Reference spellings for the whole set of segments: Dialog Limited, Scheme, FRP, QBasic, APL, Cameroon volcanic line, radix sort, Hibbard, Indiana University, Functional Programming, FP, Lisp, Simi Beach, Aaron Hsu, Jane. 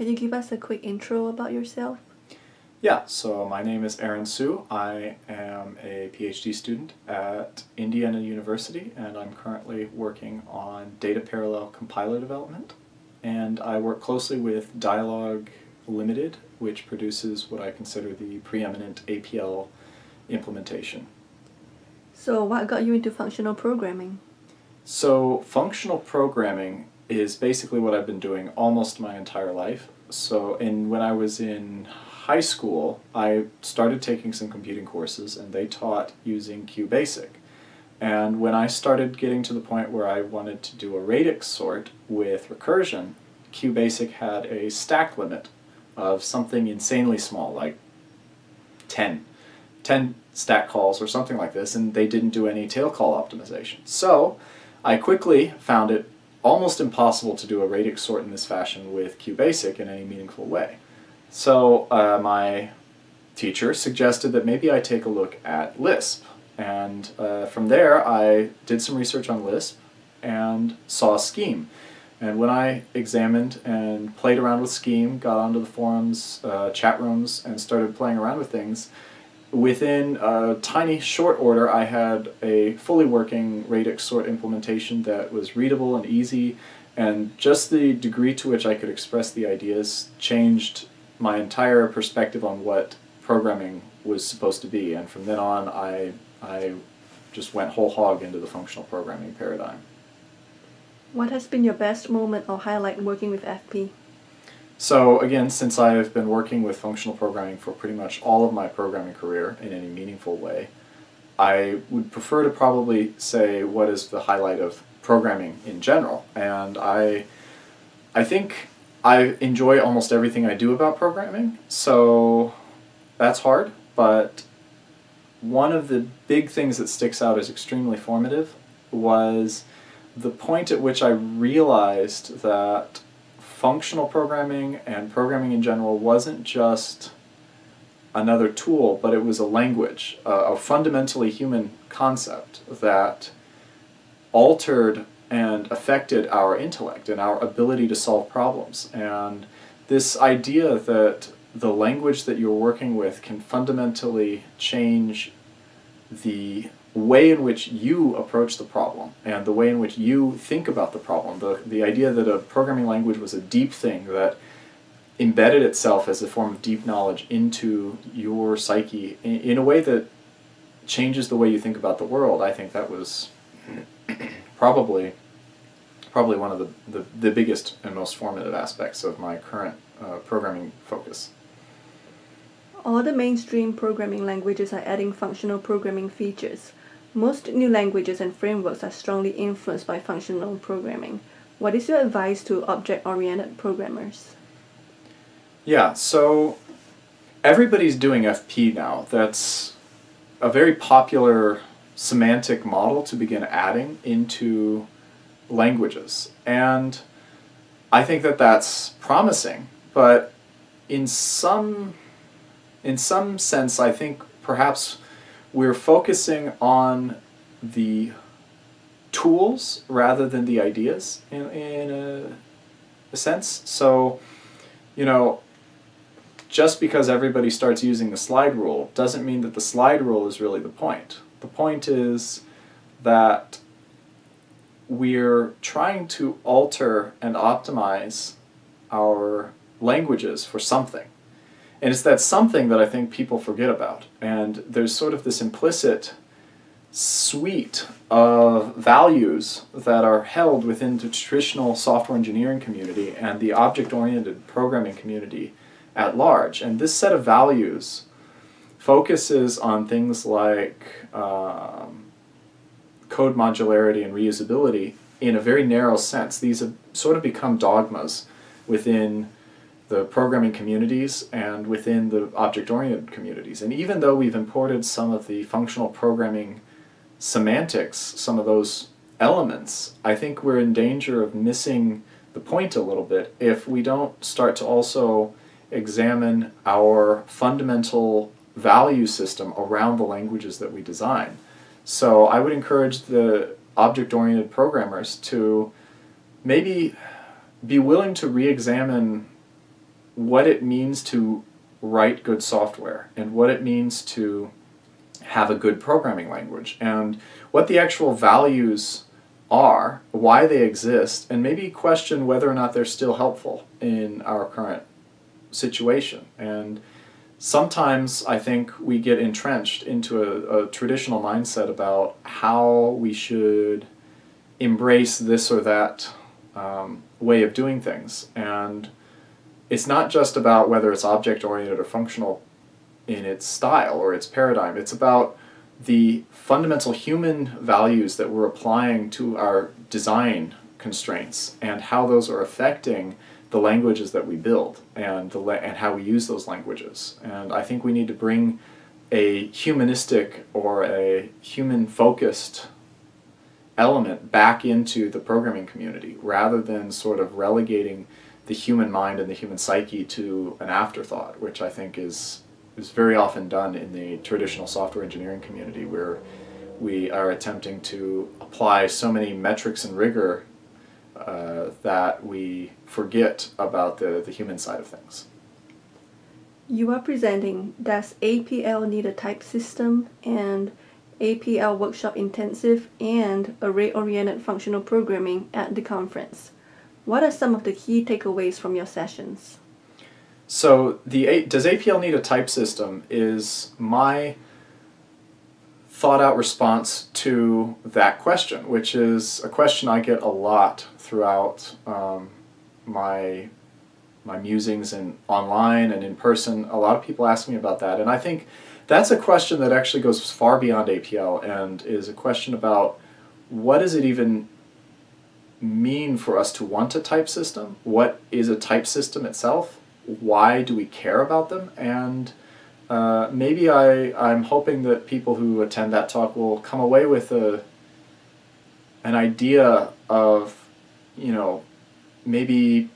Can you give us a quick intro about yourself? Yeah, so my name is Aaron Hsu. I am a PhD student at Indiana University, and I'm currently working on data parallel compiler development. And I work closely with Dialog Limited, which produces what I consider the preeminent APL implementation. So what got you into functional programming? So functional programming is basically what I've been doing almost my entire life. So when I was in high school, I started taking some computing courses, and they taught using QBasic. And when I started getting to the point where I wanted to do a radix sort with recursion, QBasic had a stack limit of something insanely small, like 10 stack calls or something like this, and they didn't do any tail call optimization. So I quickly found it almost impossible to do a radix sort in this fashion with QBasic in any meaningful way. So my teacher suggested that maybe I take a look at Lisp. And from there, I did some research on Lisp and saw Scheme. And when I examined and played around with Scheme, got onto the forums, chat rooms, and started playing around with things, within a tiny short order, I had a fully working radix sort implementation that was readable and easy, and just the degree to which I could express the ideas changed my entire perspective on what programming was supposed to be. And from then on, I just went whole hog into the functional programming paradigm. What has been your best moment or highlight working with FP? So again, since I've been working with functional programming for pretty much all of my programming career in any meaningful way, I would prefer to probably say what is the highlight of programming in general. And I think I enjoy almost everything I do about programming, so that's hard, but one of the big things that sticks out as extremely formative was the point at which I realized that functional programming and programming in general wasn't just another tool, but it was a language, a fundamentally human concept that altered and affected our intellect and our ability to solve problems. And this idea that the language that you're working with can fundamentally change the way in which you approach the problem and the way in which you think about the problem. The idea that a programming language was a deep thing that embedded itself as a form of deep knowledge into your psyche in a way that changes the way you think about the world, I think that was probably one of the biggest and most formative aspects of my current programming focus. All the mainstream programming languages are adding functional programming features. Most new languages and frameworks are strongly influenced by functional programming. What is your advice to object-oriented programmers? Yeah, so everybody's doing FP now. That's a very popular semantic model to begin adding into languages. And I think that that's promising, but in some sense, I think perhaps we're focusing on the tools rather than the ideas in a sense. So, you know, just because everybody starts using the slide rule doesn't mean that the slide rule is really the point. The point is that we're trying to alter and optimize our languages for something. And it's that something that I think people forget about. And there's sort of this implicit suite of values that are held within the traditional software engineering community and the object-oriented programming community at large. And this set of values focuses on things like code modularity and reusability in a very narrow sense. These have sort of become dogmas within the programming communities and within the object-oriented communities. And even though we've imported some of the functional programming semantics, some of those elements, I think we're in danger of missing the point a little bit if we don't start to also examine our fundamental value system around the languages that we design. So I would encourage the object-oriented programmers to maybe be willing to re-examine what it means to write good software and what it means to have a good programming language and what the actual values are, why they exist, and maybe question whether or not they're still helpful in our current situation. And sometimes I think we get entrenched into a traditional mindset about how we should embrace this or that way of doing things. And it's not just about whether it's object-oriented or functional in its style or its paradigm. It's about the fundamental human values that we're applying to our design constraints and how those are affecting the languages that we build and how we use those languages. And I think we need to bring a humanistic or a human-focused element back into the programming community rather than sort of relegating the human mind and the human psyche to an afterthought, which I think is very often done in the traditional software engineering community, where we are attempting to apply so many metrics and rigor that we forget about the human side of things. You are presenting, does APL need a type system and APL workshop intensive and array-oriented functional programming at the conference? What are some of the key takeaways from your sessions? So, does APL need a type system is my thought-out response to that question, which is a question I get a lot throughout my musings and online and in person. A lot of people ask me about that, and I think that's a question that actually goes far beyond APL and is a question about what does it even mean for us to want a type system? What is a type system itself? Why do we care about them? And maybe I'm hoping that people who attend that talk will come away with an idea of, you know, maybe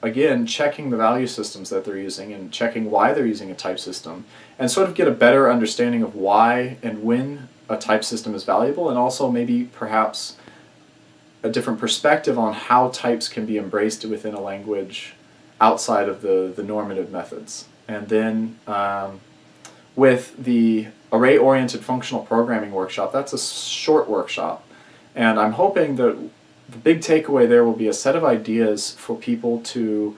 again checking the value systems that they're using and checking why they're using a type system and sort of get a better understanding of why and when a type system is valuable, and also maybe perhaps a different perspective on how types can be embraced within a language outside of the normative methods. And then with the Array-Oriented Functional Programming workshop, that's a short workshop. And I'm hoping that the big takeaway there will be a set of ideas for people to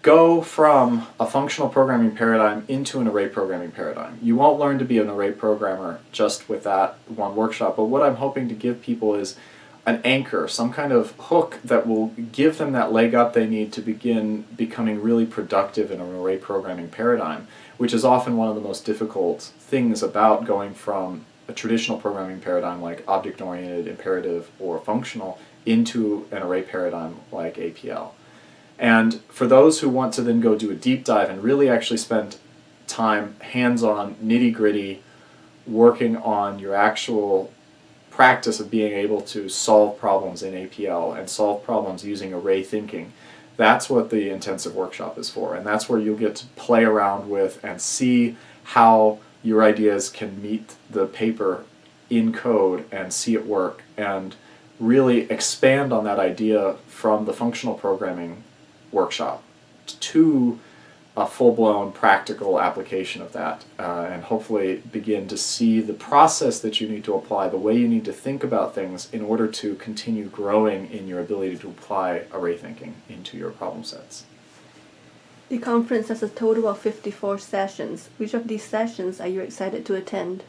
go from a functional programming paradigm into an array programming paradigm. You won't learn to be an array programmer just with that one workshop, but what I'm hoping to give people is an anchor, some kind of hook that will give them that leg up they need to begin becoming really productive in an array programming paradigm, which is often one of the most difficult things about going from a traditional programming paradigm like object-oriented, imperative, or functional into an array paradigm like APL. And for those who want to then go do a deep dive and really actually spend time hands-on, nitty-gritty, working on your actual practice of being able to solve problems in APL and solve problems using array thinking, that's what the intensive workshop is for. And that's where you'll get to play around with and see how your ideas can meet the paper in code and see it work and really expand on that idea from the functional programming workshop to a full-blown practical application of that, and hopefully begin to see the process that you need to apply, the way you need to think about things in order to continue growing in your ability to apply array thinking into your problem sets. The conference has a total of 54 sessions. Which of these sessions are you excited to attend?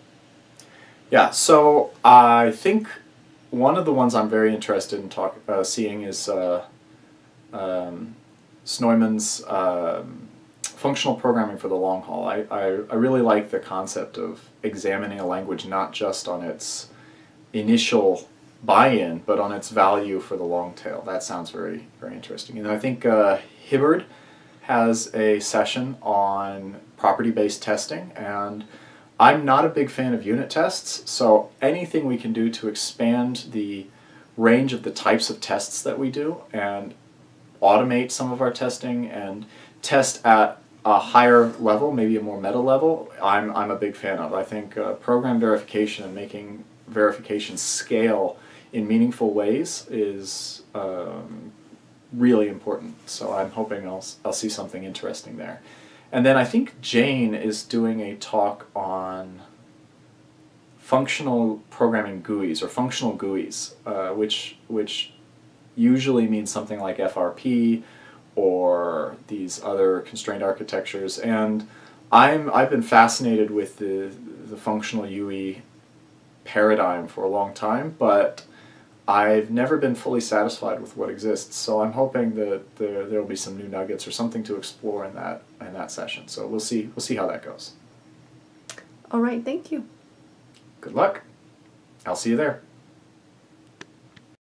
Yeah, so I think one of the ones I'm very interested in seeing is Snoeman's Functional Programming for the Long Haul. I really like the concept of examining a language not just on its initial buy-in, but on its value for the long tail. That sounds very, very interesting. And I think Hibbard has a session on property-based testing, and I'm not a big fan of unit tests, so anything we can do to expand the range of the types of tests that we do and automate some of our testing and test at a higher level, maybe a more meta level, I'm a big fan of. I think program verification and making verification scale in meaningful ways is really important. So I'm hoping I'll see something interesting there. And then I think Jane is doing a talk on functional programming GUIs, or functional GUIs, which usually means something like FRP or these other constrained architectures. And I've been fascinated with the functional UI paradigm for a long time, but I've never been fully satisfied with what exists. So I'm hoping that there will be some new nuggets or something to explore in that session. So we'll see how that goes. All right, thank you. Good luck. I'll see you there.